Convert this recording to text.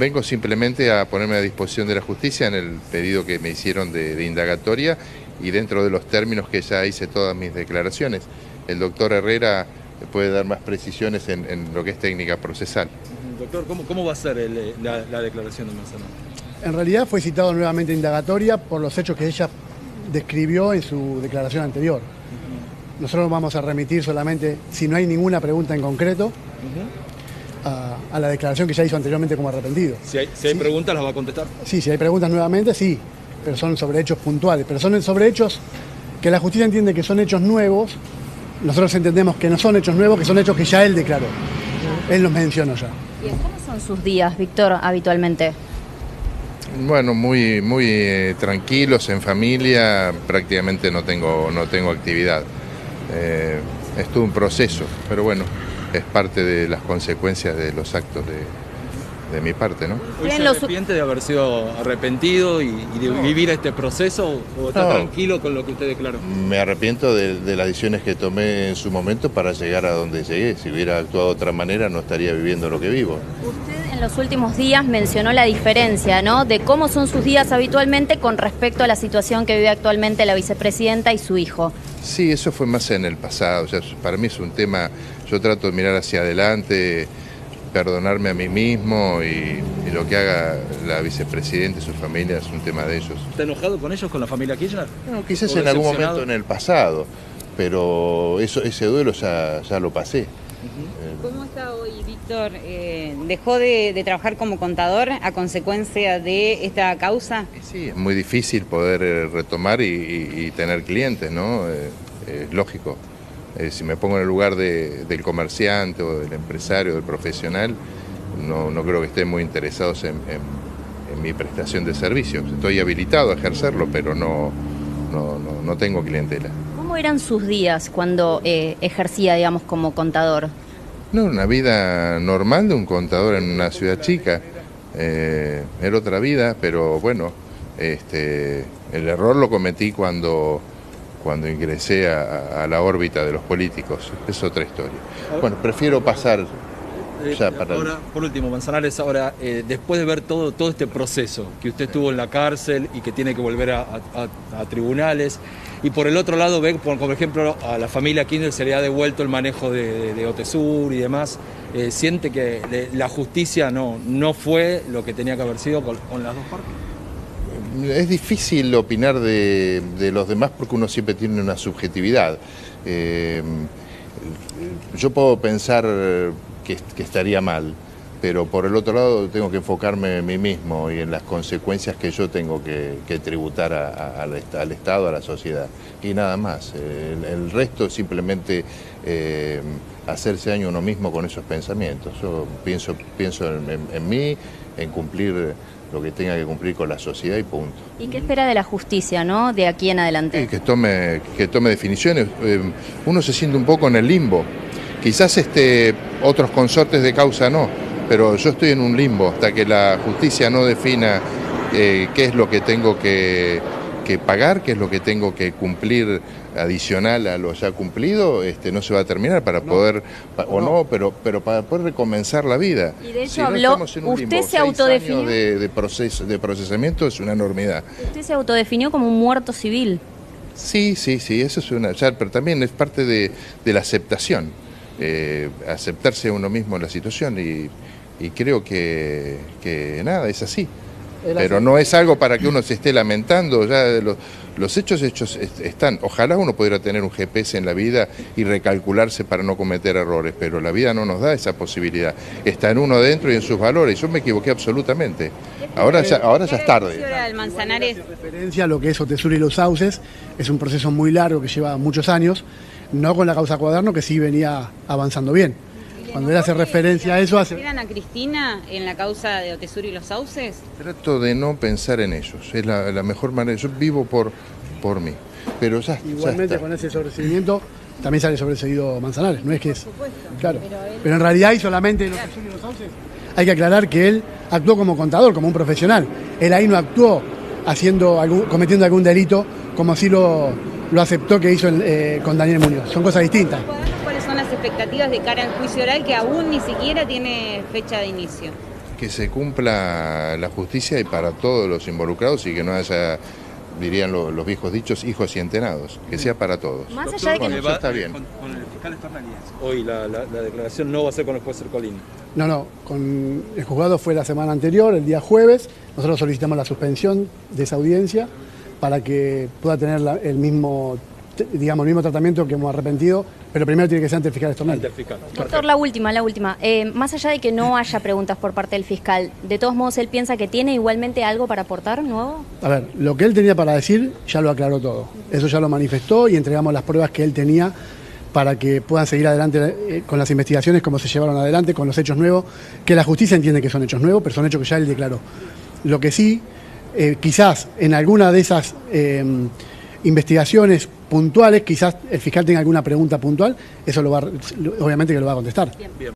Vengo simplemente a ponerme a disposición de la justicia en el pedido que me hicieron de indagatoria y dentro de los términos que ya hice todas mis declaraciones. El doctor Herrera puede dar más precisiones en lo que es técnica procesal. Doctor, ¿cómo va a ser la declaración de Manzanares? En realidad fue citado nuevamente a indagatoria por los hechos que ella describió en su declaración anterior. Nosotros vamos a remitir solamente, si no hay ninguna pregunta en concreto, a la declaración que ya hizo anteriormente como arrepentido. Si hay preguntas, ¿las va a contestar? Sí, si hay preguntas nuevamente, sí, pero son sobre hechos puntuales, pero son sobre hechos que la justicia entiende que son hechos nuevos. Nosotros entendemos que no son hechos nuevos, que son hechos que ya él declaró. Él los mencionó ya. ¿Y cuáles son sus días, Víctor, habitualmente? Bueno, muy tranquilos, en familia, prácticamente no tengo actividad. Es todo un proceso, pero bueno, es parte de las consecuencias de los actos de mi parte, ¿no? ¿Hoy se arrepiente de haber sido arrepentido y de vivir este proceso o está tranquilo con lo que usted declaró? Me arrepiento de las decisiones que tomé en su momento para llegar a donde llegué. Si hubiera actuado de otra manera no estaría viviendo lo que vivo. Usted en los últimos días mencionó la diferencia, ¿no?, de cómo son sus días habitualmente con respecto a la situación que vive actualmente la vicepresidenta y su hijo. Sí, eso fue más en el pasado. O sea, para mí es un tema, yo trato de mirar hacia adelante, perdonarme a mí mismo y lo que haga la vicepresidenta y su familia es un tema de ellos. ¿Está enojado con ellos, con la familia Kirchner? No, quizás en algún momento en el pasado, pero ese duelo ya lo pasé. ¿Cómo está hoy, Víctor? ¿Dejó de trabajar como contador a consecuencia de esta causa? Sí, es muy difícil poder retomar y tener clientes, ¿no? Es lógico. Si me pongo en el lugar del comerciante o del empresario, del profesional, no creo que estén muy interesados en mi prestación de servicios. Estoy habilitado a ejercerlo, pero no tengo clientela. ¿Cómo eran sus días cuando ejercía, digamos, como contador? No, una vida normal de un contador en una ciudad chica. Era otra vida, pero bueno, el error lo cometí cuando ingresé a la órbita de los políticos. Es otra historia. Bueno, prefiero pasar ya para... Ahora, por último, Manzanares, ahora, después de ver todo este proceso, que usted estuvo en la cárcel y que tiene que volver a tribunales, y por el otro lado ve, por ejemplo, a la familia Kirchner se le ha devuelto el manejo de Hotesur y demás, ¿siente que la justicia no fue lo que tenía que haber sido con las dos partes? Es difícil opinar de los demás porque uno siempre tiene una subjetividad. Yo puedo pensar que estaría mal, pero por el otro lado tengo que enfocarme en mí mismo y en las consecuencias que yo tengo que tributar al Estado, a la sociedad. Y nada más. El resto es simplemente hacerse daño uno mismo con esos pensamientos. Yo pienso en mí, en cumplir lo que tenga que cumplir con la sociedad y punto. ¿Y qué espera de la justicia, no?, de aquí en adelante? Sí, que tome definiciones. Uno se siente un poco en el limbo. Quizás otros consortes de causa no, pero yo estoy en un limbo hasta que la justicia no defina qué es lo que tengo que pagar, qué es lo que tengo que cumplir adicional a lo ya cumplido, no se va a terminar para poder, pero para poder recomenzar la vida. Y de hecho si habló, no usted limbo, se autodefinió... De procesamiento es una enormidad. Usted se autodefinió como un muerto civil. Sí, eso es pero también es parte de la aceptación, aceptarse a uno mismo en la situación y creo que nada, es así. Pero no es algo para que uno se esté lamentando, ya los hechos están. Ojalá uno pudiera tener un GPS en la vida y recalcularse para no cometer errores, pero la vida no nos da esa posibilidad. Está en uno adentro y en sus valores. Yo me equivoqué absolutamente. Ahora ya es tarde. Manzanares. En referencia a lo que es Hotesur y Los Sauces, es un proceso muy largo que lleva muchos años, no con la causa Cuaderno, que sí venía avanzando bien. Cuando él hace referencia a eso hace... ¿Miran a Cristina en la causa de Hotesur y Los Sauces? Trato de no pensar en ellos, es la mejor manera. Yo vivo por mí, pero ya... Igualmente ya con ese sobreseimiento también sale sobreseído Manzanares, no es que es... Por supuesto, claro, pero en realidad y solamente en Hotesur y Los Sauces hay que aclarar que él actuó como contador, como un profesional. Él ahí no actuó cometiendo algún delito como así lo aceptó que hizo con Daniel Muñoz. Son cosas distintas. ¿Cuáles son las expectativas de cara al juicio oral que aún ni siquiera tiene fecha de inicio? que se cumpla la justicia y para todos los involucrados y que no haya, dirían los viejos dichos, hijos y entenados, que sea para todos. Más allá de que no está bien. Con el fiscal Estornalías. Hoy la declaración no va a ser con el juez Cercolín. No, no, con el juzgado fue la semana anterior, el día jueves. Nosotros solicitamos la suspensión de esa audiencia para que pueda tener el mismo tratamiento que hemos arrepentido, pero primero tiene que ser ante el fiscal Estornalías. Doctor, la última. Más allá de que no haya preguntas por parte del fiscal, de todos modos, ¿él piensa que tiene igualmente algo para aportar nuevo? A ver, lo que él tenía para decir ya lo aclaró todo. Eso ya lo manifestó y entregamos las pruebas que él tenía para que puedan seguir adelante con las investigaciones como se llevaron adelante, con los hechos nuevos, que la justicia entiende que son hechos nuevos, pero son hechos que ya él declaró. Lo que sí, quizás en alguna de esas investigaciones puntuales, quizás el fiscal tenga alguna pregunta puntual, eso obviamente que lo va a contestar. Bien.